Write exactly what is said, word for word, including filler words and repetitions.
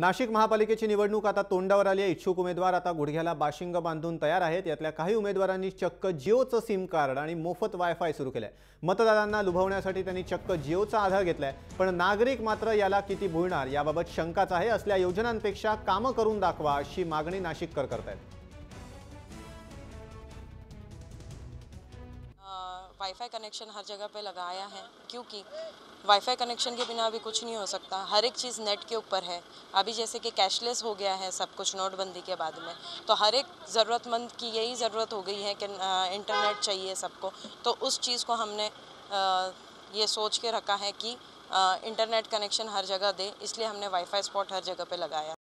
नाशिक महापालिकेची निवडणूक आता तोंडावर आली आहे। इच्छुक उमेदवार आता गुडघ्याला बाशिंग बांधून तयार आहेत। यातल्या काही उमेदवारांनी चक्क जिओचं सिम कार्ड आणि मोफत वायफाय सुरू केलंय। मतदारांना लुभवण्यासाठी त्यांनी चक्क जिओचा आधार घेतलाय, पण नागरिक मात्र याला किती भुलणार याबाबत शंकाच आहे। असल्या योजनांपेक्षा काम करून दाखवा अशी मागणी नाशिककर करतायत। वाईफाई कनेक्शन हर जगह पे लगाया है, क्योंकि वाईफाई कनेक्शन के बिना अभी कुछ नहीं हो सकता। हर एक चीज़ नेट के ऊपर है। अभी जैसे कि कैशलेस हो गया है सब कुछ नोटबंदी के बाद में, तो हर एक ज़रूरतमंद की यही ज़रूरत हो गई है कि इंटरनेट चाहिए सबको। तो उस चीज़ को हमने ये सोच के रखा है कि इंटरनेट कनेक्शन हर जगह दे, इसलिए हमने वाईफाई स्पॉट हर जगह पे लगाया।